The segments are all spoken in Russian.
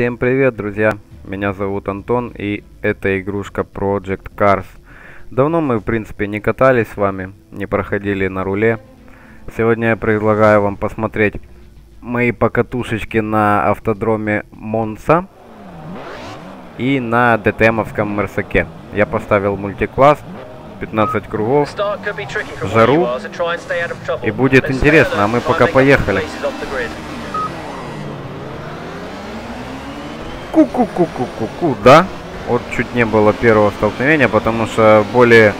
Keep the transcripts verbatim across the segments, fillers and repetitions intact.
Всем привет, друзья! Меня зовут Антон, и это игрушка Project карс. Давно мы, в принципе, не катались с вами, не проходили на руле. Сегодня я предлагаю вам посмотреть мои покатушечки на автодроме Монца и на ДТМовском Мерсаке. Я поставил мультикласс, пятнадцать кругов, жару, и будет интересно, а мы пока поехали. Ку-ку-ку-ку-ку-ку, да? Вот чуть не было первого столкновения, потому что более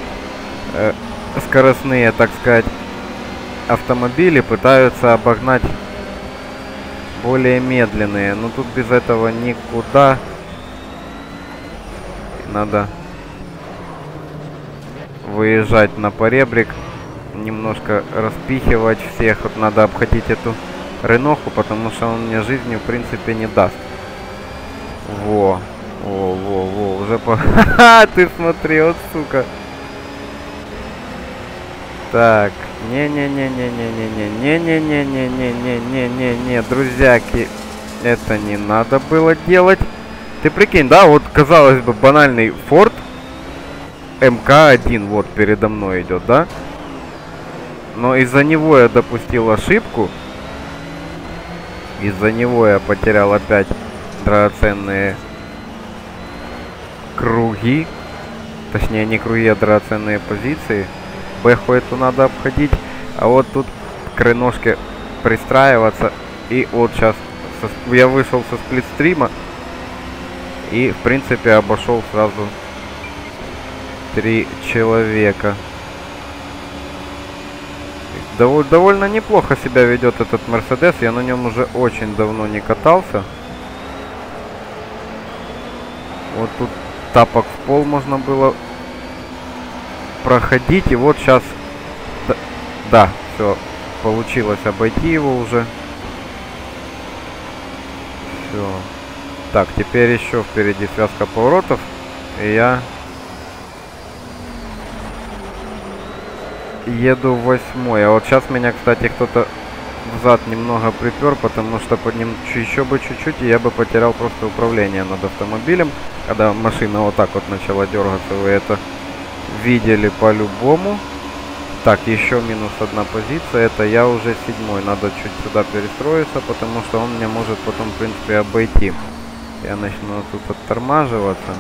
э, скоростные, так сказать, автомобили пытаются обогнать более медленные. Но тут без этого никуда. Надо выезжать на поребрик, немножко распихивать всех. Вот надо обходить эту рыноху, потому что он мне жизни, в принципе, не даст. Во, во, во, во, уже по... Ха-ха, ты смотри, вот сука. Так, не-не-не-не-не-не-не-не-не-не-не-не-не-не-не, друзьяки, это не надо было делать. Ты прикинь, да, вот, казалось бы, банальный Ford эм ка один вот передо мной идет, да? Но из-за него я допустил ошибку. Из-за него я потерял опять драгоценные круги, точнее не круги, а драгоценные позиции. Бэху эту надо обходить, а вот тут к рыношке пристраиваться. И вот сейчас со... я вышел со сплитстрима и, в принципе, обошел сразу три человека. Дов... довольно неплохо себя ведет этот Mercedes, я на нем уже очень давно не катался. Вот тут тапок в пол можно было проходить. И вот сейчас... Да, да, все. Получилось обойти его уже. Все. Так, теперь еще впереди связка поворотов. И я... еду в восьмой. А вот сейчас меня, кстати, кто-то взад немного припер, потому что под ним еще бы чуть-чуть, и я бы потерял просто управление над автомобилем, когда машина вот так вот начала дергаться. Вы это видели по-любому. Так, еще минус одна позиция, это я уже седьмой, надо чуть сюда перестроиться, потому что он меня может потом, в принципе, обойти. Я начну тут оттормаживаться.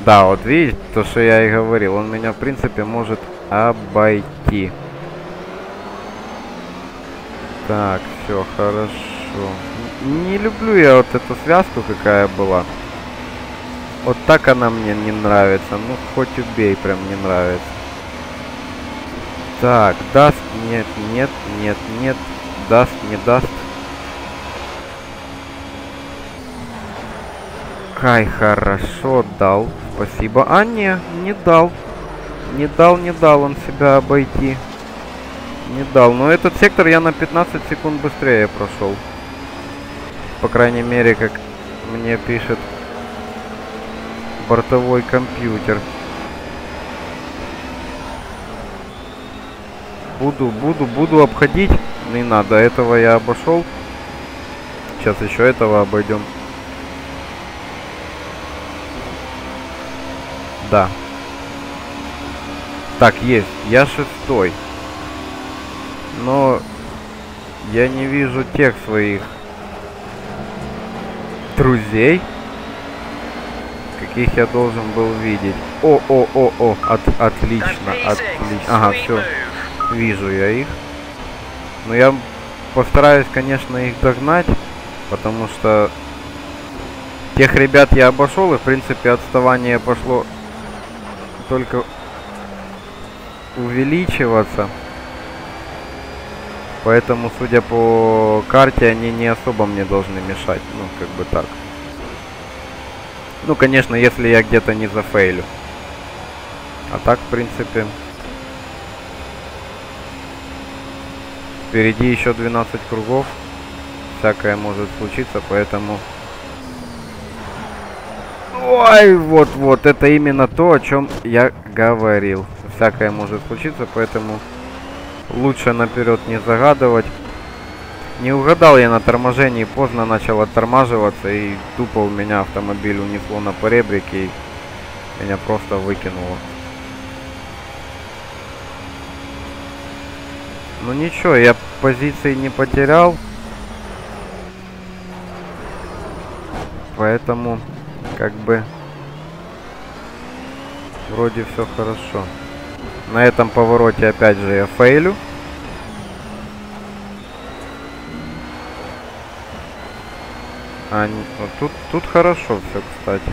Да, вот видите, то, что я и говорил, он меня, в принципе, может обойти. Так, все, хорошо. Не люблю я вот эту связку, какая была. Вот так она мне не нравится. Ну, хоть убей, прям не нравится. Так, даст, нет, нет, нет, нет. Даст, не даст. Кай, хорошо, дал. Спасибо. А, не, не дал. Не дал, не дал он себя обойти. Не дал, но этот сектор я на пятнадцать секунд быстрее прошел. По крайней мере, как мне пишет бортовой компьютер. Буду, буду, буду обходить. Не надо, этого я обошел. Сейчас еще этого обойдем. Да. Так, есть. Я шестой. Но я не вижу тех своих друзей, каких я должен был видеть. О-о-о-о, от, отлично, отлично. Ага, все, вижу я их. Но я постараюсь, конечно, их догнать, потому что тех ребят я обошел, и, в принципе, отставание пошло только увеличиваться. Поэтому, судя по карте, они не особо мне должны мешать. Ну, как бы так. Ну, конечно, если я где-то не зафейлю. А так, в принципе... Впереди еще двенадцать кругов. Всякое может случиться, поэтому... Ой, вот-вот, это именно то, о чем я говорил. Всякое может случиться, поэтому... Лучше наперед не загадывать. Не угадал я на торможении, поздно начал оттормаживаться, и тупо у меня автомобиль унесло на поребрике, и меня просто выкинуло. Ну ничего, я позиции не потерял, поэтому как бы вроде все хорошо. На этом повороте опять же я фейлю. А, тут, тут хорошо все, кстати.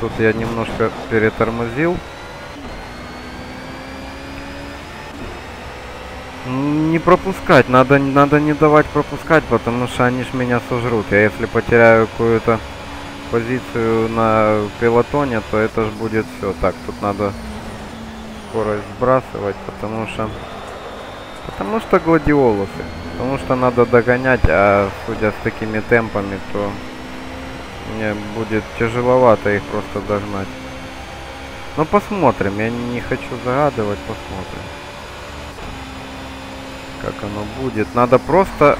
Тут я немножко перетормозил. Не пропускать, надо, надо не давать пропускать, потому что они ж меня сожрут. Я если потеряю какую-то позицию на пилотоне, то это ж будет все. Так, тут надо скорость сбрасывать, потому что... Потому что гладиолусы. Потому что надо догонять, а судя с такими темпами, то мне будет тяжеловато их просто догнать. Но посмотрим, я не хочу загадывать, посмотрим, как оно будет. Надо просто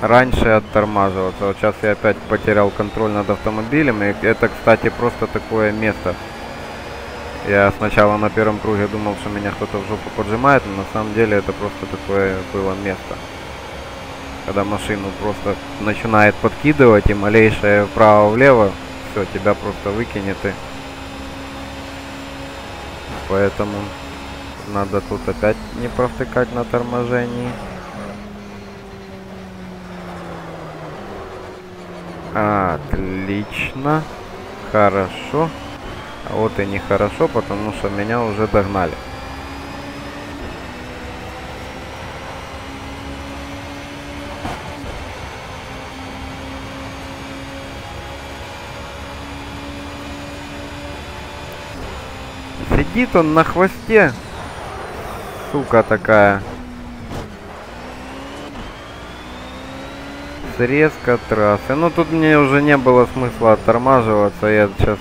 раньше оттормаживаться. Вот сейчас я опять потерял контроль над автомобилем, и это, кстати, просто такое место. Я сначала на первом круге думал, что меня кто-то в жопу поджимает, но на самом деле это просто такое было место. Когда машину просто начинает подкидывать, и малейшее вправо-влево, все, тебя просто выкинет. И... Поэтому надо тут опять не провтыкать на торможении. Отлично. Хорошо. А вот и нехорошо, потому что меня уже догнали. Сидит он на хвосте, сука такая. Срезка трассы. Ну тут мне уже не было смысла оттормаживаться, я сейчас...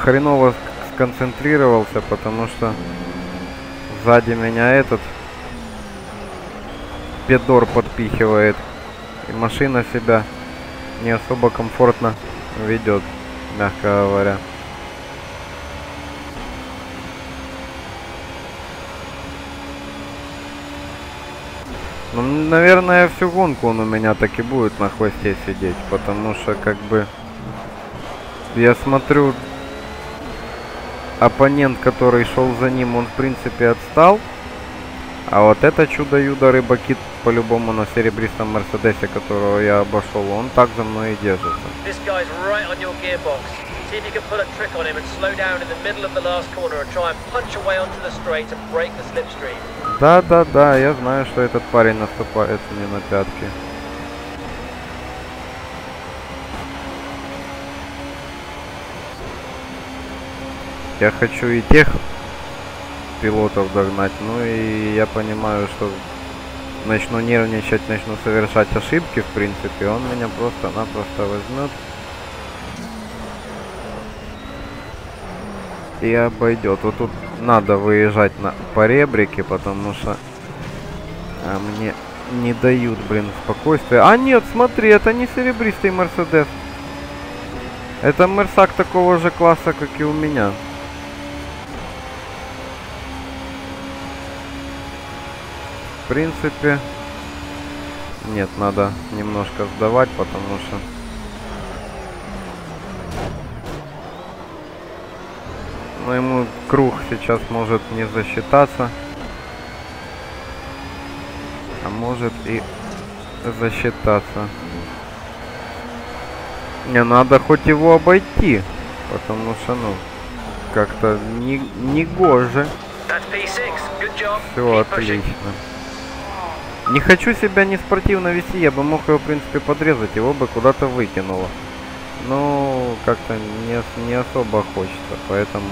Хреново сконцентрировался, потому что сзади меня этот пидор подпихивает, и машина себя не особо комфортно ведет, мягко говоря. Ну, наверное, всю гонку он у меня так и будет на хвосте сидеть, потому что как бы я смотрю... Оппонент, который шел за ним, он в принципе отстал. А вот это чудо-юдо рыбакит по-любому на серебристом Мерседесе, которого я обошел, он так за мной и держится. Да-да-да, я знаю, что этот парень наступает мне на пятки. Я хочу и тех пилотов догнать, ну и я понимаю, что начну нервничать, начну совершать ошибки, в принципе, он меня просто-напросто возьмет и обойдет. Вот тут надо выезжать на поребрике, потому что а мне не дают, блин, спокойствия. А нет, смотри, это не серебристый Мерседес. Это Мерсак такого же класса, как и у меня. В принципе, нет, надо немножко сдавать, потому что ну, ему круг сейчас может не засчитаться, а может и засчитаться. Не, надо хоть его обойти, потому что, ну, как-то не, не гоже. Все, отлично. Не хочу себя не спортивно вести, я бы мог его, в принципе, подрезать, его бы куда-то выкинуло. Но как-то не, не особо хочется, поэтому...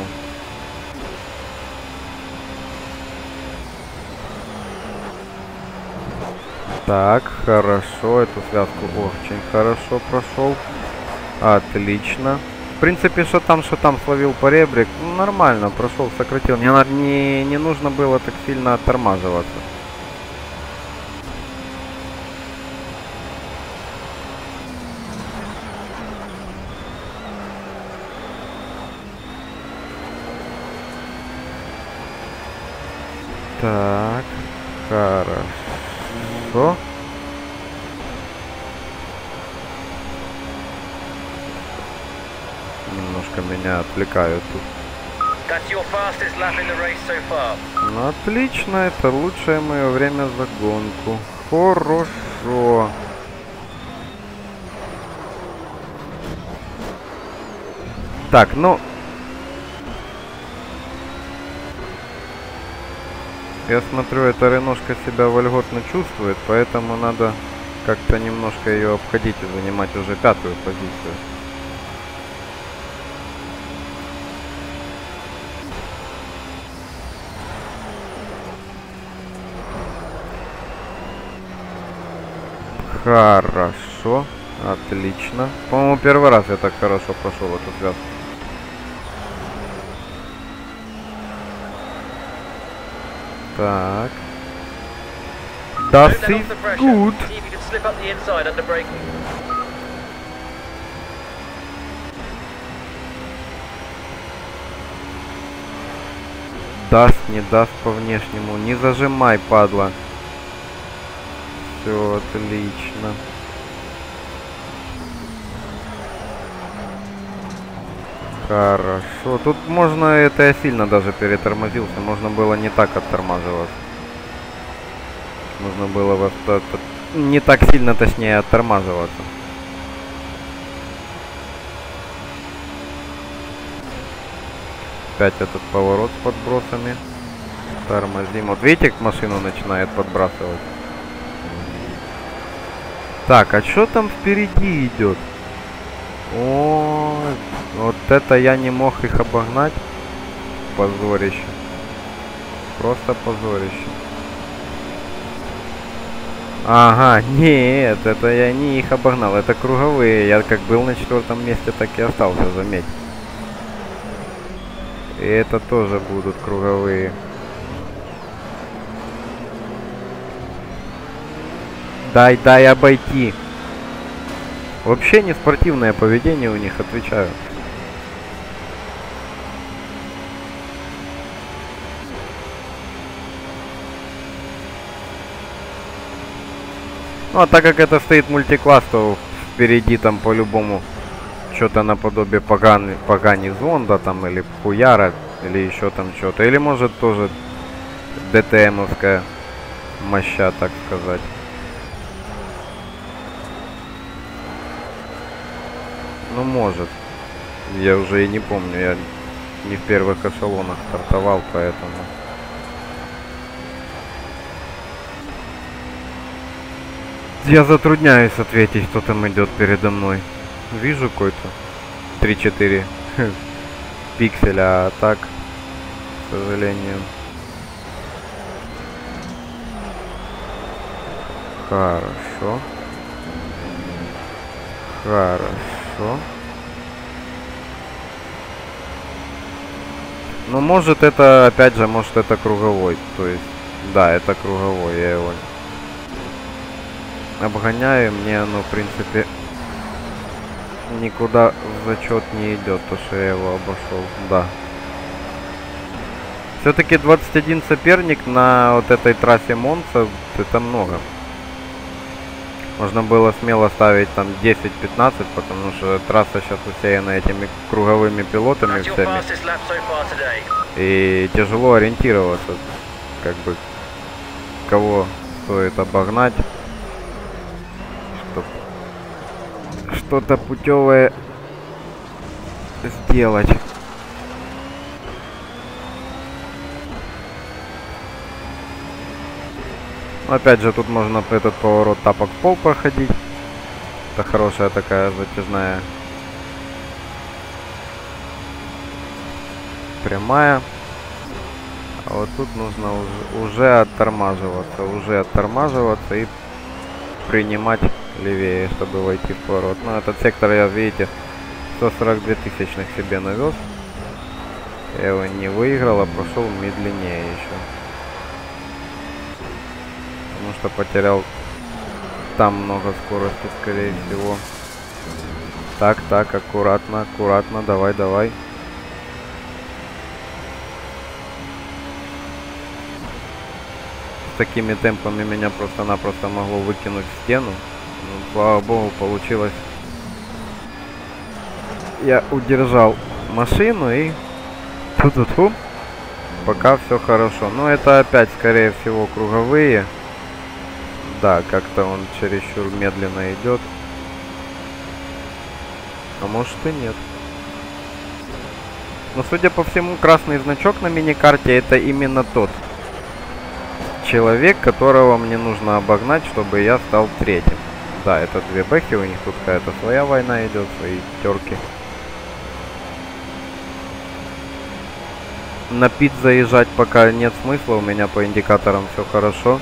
Так, хорошо, эту связку очень хорошо прошел. Отлично. В принципе, что там, что там, словил по ребрик. Ну, нормально, прошел, сократил. Мне не, не нужно было так сильно оттормаживаться. Так, хорошо. Немножко меня отвлекают тут. Ну, отлично, это лучшее мое время за гонку. Хорошо. Так, ну... Я смотрю, эта реношка себя вольготно чувствует, поэтому надо как-то немножко ее обходить и занимать уже пятую позицию. Хорошо, отлично. По-моему, первый раз я так хорошо прошел эту связку. Так. Да, ты good. Даст, не даст по внешнему. Не зажимай, падла. Все отлично. Хорошо. Тут можно, это я сильно даже перетормозился. Можно было не так оттормаживаться. Нужно было вот от... не так сильно, точнее, оттормаживаться. Опять этот поворот с подбросами. Тормозим. Вот видите, как машину начинает подбрасывать. Так, а что там впереди идет? О, вот это я не мог их обогнать. Позорище. Просто позорище. Ага, нет, это я не их обогнал. Это круговые. Я как был на четвертом месте, так и остался, заметь. И это тоже будут круговые. Дай, дай обойти. Вообще не спортивное поведение у них, отвечаю. Ну а так как это стоит мультикласс, то впереди там по-любому что-то наподобие Пагани, Пагани Зонда там, или Хуяра, или еще там что-то. Или может тоже ДТМовская моща, так сказать. Ну, может. Я уже и не помню. Я не в первых эшелонах стартовал, поэтому... Я затрудняюсь ответить, кто там идет передо мной. Вижу какой-то три-четыре пикселя, а так, к сожалению. Хорошо. Хорошо. Ну, может, это, опять же, может, это круговой. То есть, да, это круговой. Я его обгоняю. Мне оно, в принципе, никуда в зачет не идет, то, что я его обошел. Да. Все-таки двадцать один соперник на вот этой трассе Монца, это много. Можно было смело ставить там десять-пятнадцать, потому что трасса сейчас усеяна этими круговыми пилотами всеми. И тяжело ориентироваться, как бы, кого стоит обогнать, чтобы что-то путевое сделать. Опять же, тут можно этот поворот тапок в пол проходить. Это хорошая такая затяжная прямая. А вот тут нужно уже, уже оттормаживаться, уже оттормаживаться и принимать левее, чтобы войти в поворот. Но этот сектор я, видите, сто сорок две тысячных себе навез. Я его не выиграл, а прошел медленнее еще. Потому что потерял там много скорости, скорее всего. Так, так, аккуратно, аккуратно, давай, давай. С такими темпами меня просто-напросто могло выкинуть в стену. Но, слава богу, получилось. Я удержал машину и... Ту-ту-ту. Пока все хорошо. Но это опять, скорее всего, круговые. Да, как-то он чересчур медленно идет. А может и нет. Но, судя по всему, красный значок на миникарте — это именно тот человек, которого мне нужно обогнать, чтобы я стал третьим. Да, это две бэки, у них тут какая-то своя война идет, свои терки. На пит заезжать пока нет смысла, у меня по индикаторам все хорошо.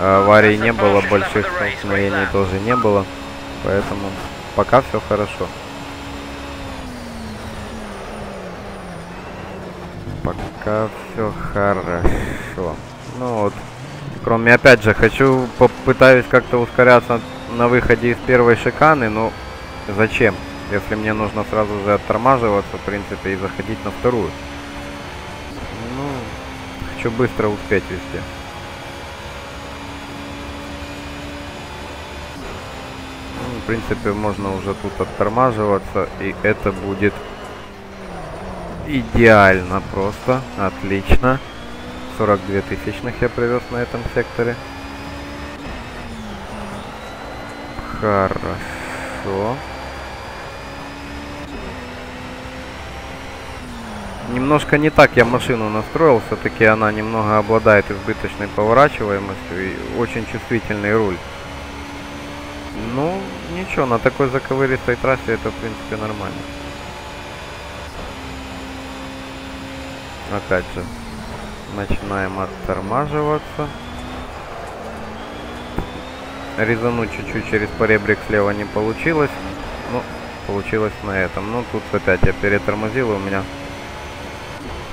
Аварий не было, больших столкновений тоже не было. Поэтому пока все хорошо. Пока все хорошо. Ну вот. Кроме, опять же, хочу, попытаюсь как-то ускоряться на выходе из первой шиканы, но зачем? Если мне нужно сразу же оттормаживаться, в принципе, и заходить на вторую. Ну, хочу быстро успеть везде. Ну, в принципе, можно уже тут оттормаживаться, и это будет идеально просто, отлично. сорок две тысячных я привез на этом секторе. Хорошо. Немножко не так я машину настроил. Все-таки она немного обладает избыточной поворачиваемостью. И очень чувствительный руль. Ну, ничего, на такой заковыристой трассе это, в принципе, нормально. Опять же. Начинаем оттормаживаться. Резануть чуть-чуть через поребрик слева не получилось. Ну, получилось на этом. Ну, тут опять я перетормозил, и у меня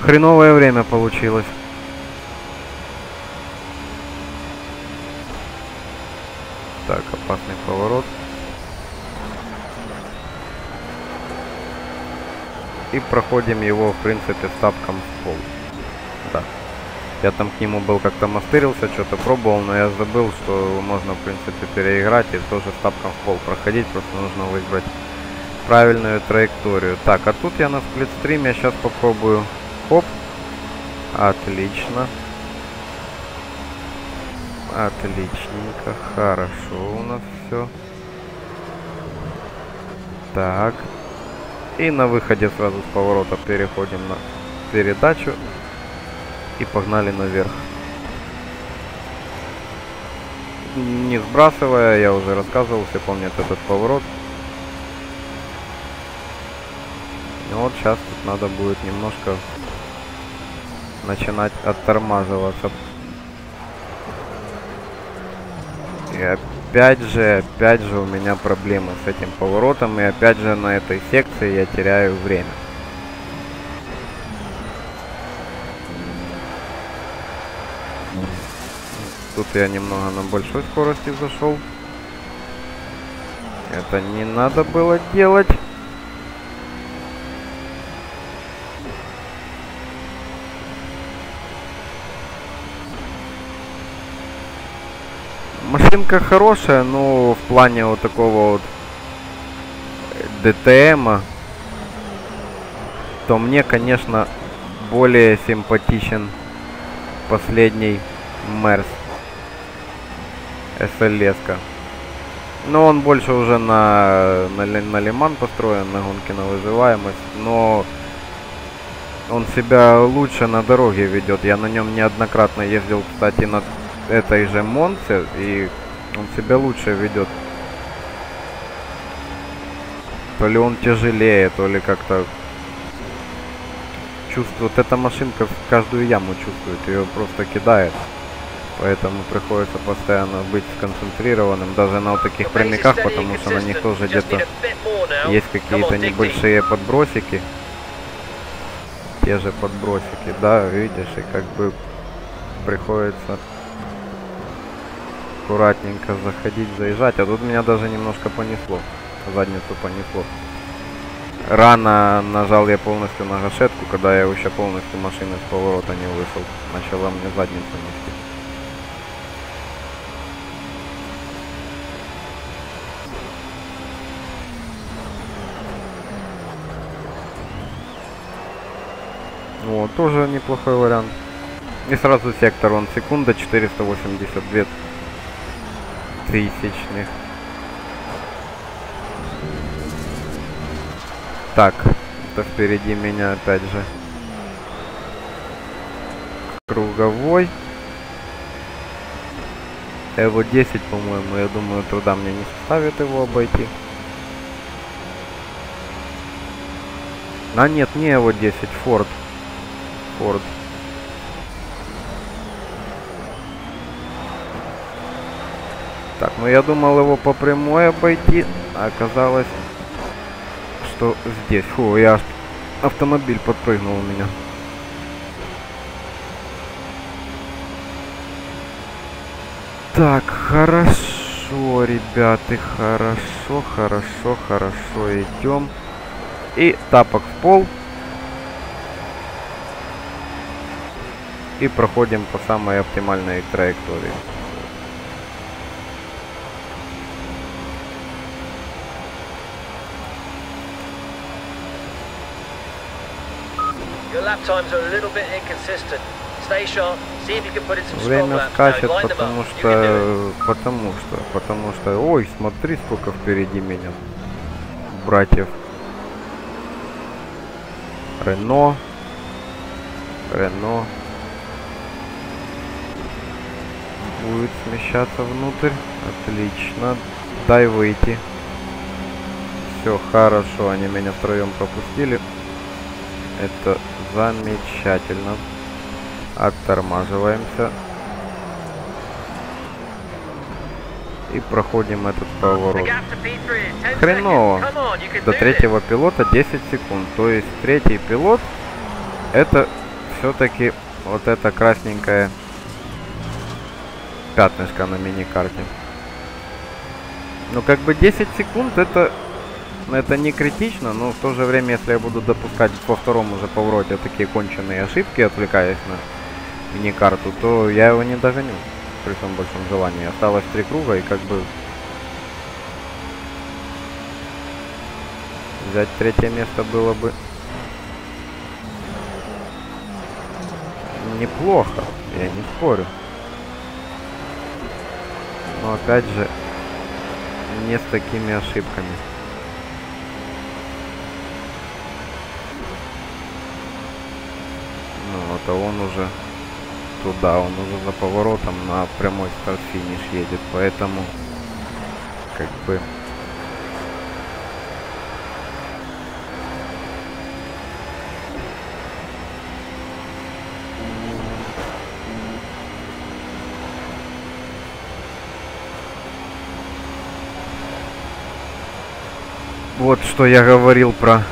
хреновое время получилось. Так, опасный поворот. И проходим его, в принципе, с тапком в пол. Да. Я там к нему был, как-то мастырился, что-то пробовал, но я забыл, что можно, в принципе, переиграть и тоже с тапком в пол проходить, просто нужно выбрать правильную траекторию. Так, а тут я на сплитстриме, сейчас попробую. Хоп. Отлично. Отличненько, хорошо у нас все. Так. И на выходе сразу с поворота переходим на передачу. И погнали наверх. Не сбрасывая, я уже рассказывал, все помнят этот поворот. Ну вот сейчас тут надо будет немножко начинать оттормаживаться. И опять же, опять же у меня проблемы с этим поворотом. И опять же на этой секции я теряю время. Тут я немного на большой скорости зашел. Это не надо было делать. Машинка хорошая, но в плане вот такого вот ДТМа, то мне, конечно, более симпатичен последний Мерс. эс эл эс-ка. Но он больше уже на, на, на Лиман построен, на гонки на выживаемость. Но он себя лучше на дороге ведет. Я на нем неоднократно ездил, кстати, на этой же Монце. И он себя лучше ведет. То ли он тяжелее, то ли как-то... Чувствует, эта машинка каждую яму чувствует. Ее просто кидает. Поэтому приходится постоянно быть сконцентрированным даже на вот таких прямиках, потому что на них тоже где-то есть какие-то небольшие подбросики. Те же подбросики, да, видишь, и как бы приходится аккуратненько заходить, заезжать. А тут меня даже немножко понесло, задницу понесло. Рано нажал я полностью на гашетку, когда я еще полностью машины с поворота не вышел. Начала мне задницу нести. Вот, тоже неплохой вариант. И сразу сектор, он секунда четыреста восемьдесят две тысячных. Так, это впереди меня опять же круговой. Эво десять, по-моему, я думаю, труда мне не составит его обойти. А нет, не Эво десять, Ford. Ford. Так, ну я думал его по прямой обойти, а оказалось, что здесь. Фу, я автомобиль подпрыгнул у меня. Так, хорошо, ребята, хорошо, хорошо, хорошо, идем. И тапок в пол. И проходим по самой оптимальной траектории. Время скачет, потому что, потому что, потому что, ой, смотри, сколько впереди меня братьев. Рено, Рено. Будет смещаться внутрь. Отлично. Дай выйти. Все, хорошо. Они меня втроем пропустили. Это замечательно. Оттормаживаемся. И проходим этот поворот. Хреново. До третьего пилота десять секунд. То есть третий пилот — это все-таки вот это красненькое пятнышко на миникарте. Ну как бы десять секунд это, это не критично, но в то же время, если я буду допускать по второму же повороте такие конченые ошибки, отвлекаясь на миникарту, то я его не догоню при самом большом желании. Осталось три круга и как бы взять третье место было бы неплохо, я не спорю. Но опять же, не с такими ошибками. Ну вот, а он уже туда, он уже за поворотом на прямой старт-финиш едет, поэтому как бы вот что я говорил про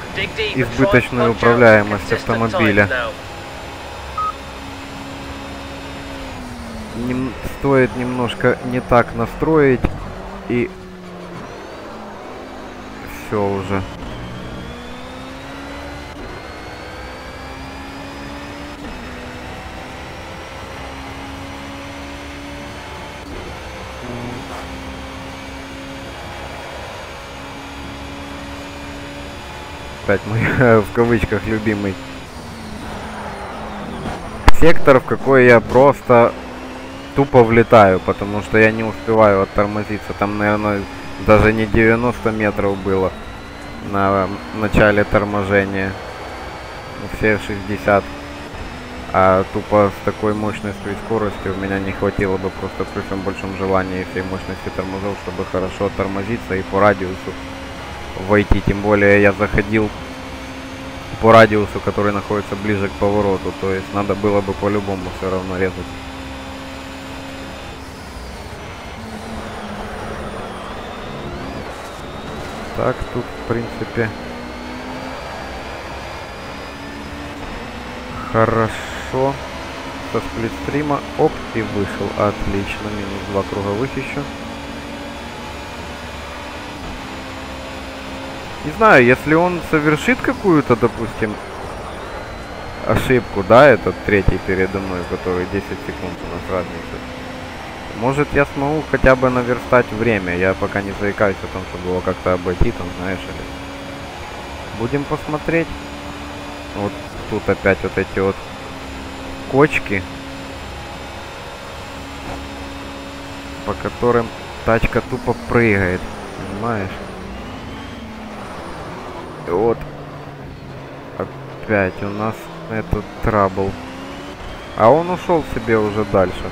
избыточную управляемость автомобиля. Не стоит немножко не так настроить, и все уже. Опять мой, в кавычках, любимый сектор, в какой я просто тупо влетаю, потому что я не успеваю оттормозиться. Там, наверное, даже не девяносто метров было на начале торможения, все шестьдесят, а тупо с такой мощностью и скоростью у меня не хватило бы просто при всем большом желании всей мощности тормозов, чтобы хорошо тормозиться и по радиусу войти. Тем более я заходил по радиусу, который находится ближе к повороту, то есть надо было бы по-любому все равно резать. так тут, в принципе, хорошо. Со сплитстрима, оп, и вышел. Отлично, минус два круга выхищу. Не знаю, если он совершит какую-то, допустим, ошибку, да, этот третий передо мной, который десять секунд у нас разница. Может, я смогу хотя бы наверстать время. Я пока не заикаюсь о том, чтобы его как-то обойти, там, знаешь, или... Будем посмотреть. Вот тут опять вот эти вот кочки, по которым тачка тупо прыгает, понимаешь? И вот опять у нас этот трабл. А он ушел себе уже дальше.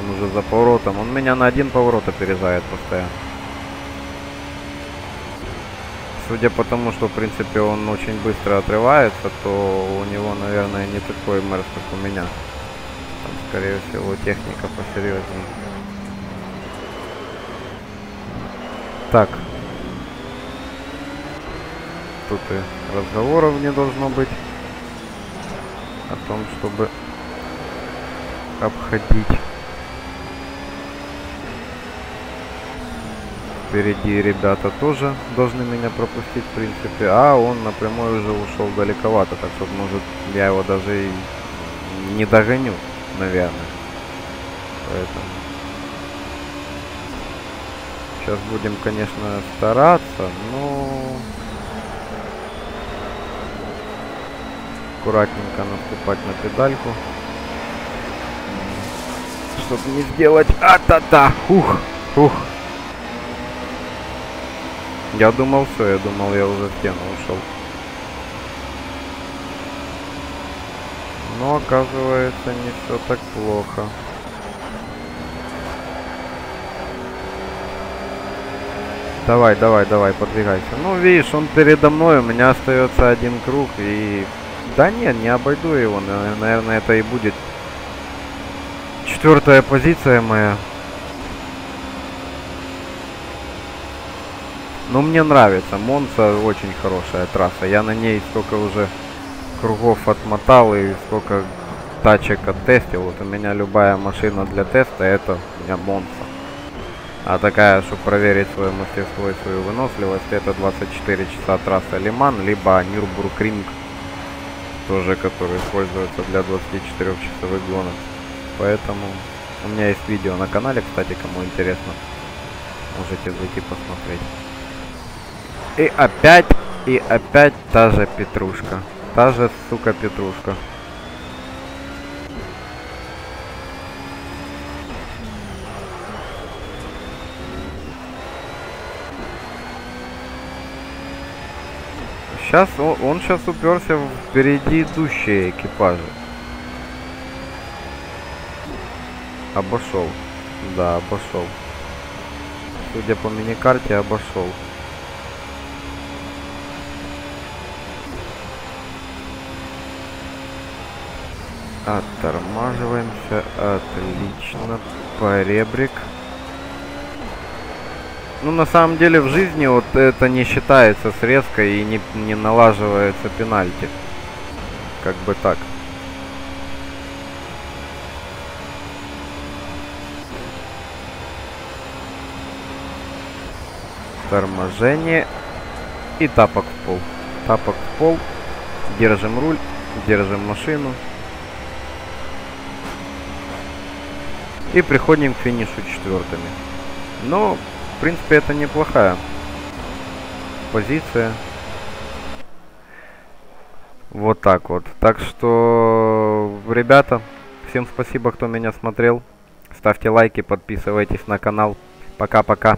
Он уже за поворотом. Он меня на один поворот опережает постоянно. Судя по тому, что, в принципе, он очень быстро отрывается, то у него, наверное, не такой Мерс, как у меня. Там, скорее всего, техника посерьезнее. Так. Тут и разговоров не должно быть о том, чтобы обходить. Впереди ребята тоже должны меня пропустить, в принципе. А он напрямую уже ушел далековато, так что, может, я его даже и не догоню, наверное. Поэтому сейчас будем, конечно, стараться, но аккуратненько наступать на педальку, чтобы не сделать а-та-та. Ух, ух. Я думал, все, я думал, я уже в стену ушел. Но оказывается, не все так плохо. Давай, давай, давай, подвигайся. Ну, видишь, он передо мной, у меня остается один круг, и... Да нет, не обойду его, наверное, это и будет четвертая позиция моя. Но мне нравится. Монца очень хорошая трасса. Я на ней столько уже кругов отмотал и столько тачек оттестил. Вот у меня любая машина для теста — это у меня Монца. А такая, чтобы проверить свое мастерство и свою выносливость, это двадцать четыре часа трасса Лиман, либо Нюрбург Ринг, тоже, который используется для двадцатичетырёхчасовых гонок. Поэтому у меня есть видео на канале, кстати, кому интересно, можете зайти посмотреть. И опять, и опять та же петрушка. Та же, сука, петрушка. Сейчас, он, он сейчас уперся в впереди идущие экипажи. Обошел. Да, обошел. Судя по миникарте, обошел. Оттормаживаемся. Отлично. Поребрик. Ну, на самом деле, в жизни вот это не считается срезкой и не, не налаживается пенальти. Как бы так. Торможение. И тапок в пол. Тапок в пол. Держим руль. Держим машину. И приходим к финишу четвертыми. Но, в принципе, это неплохая позиция. Вот так вот. Так что, ребята, всем спасибо, кто меня смотрел. Ставьте лайки, подписывайтесь на канал. Пока-пока.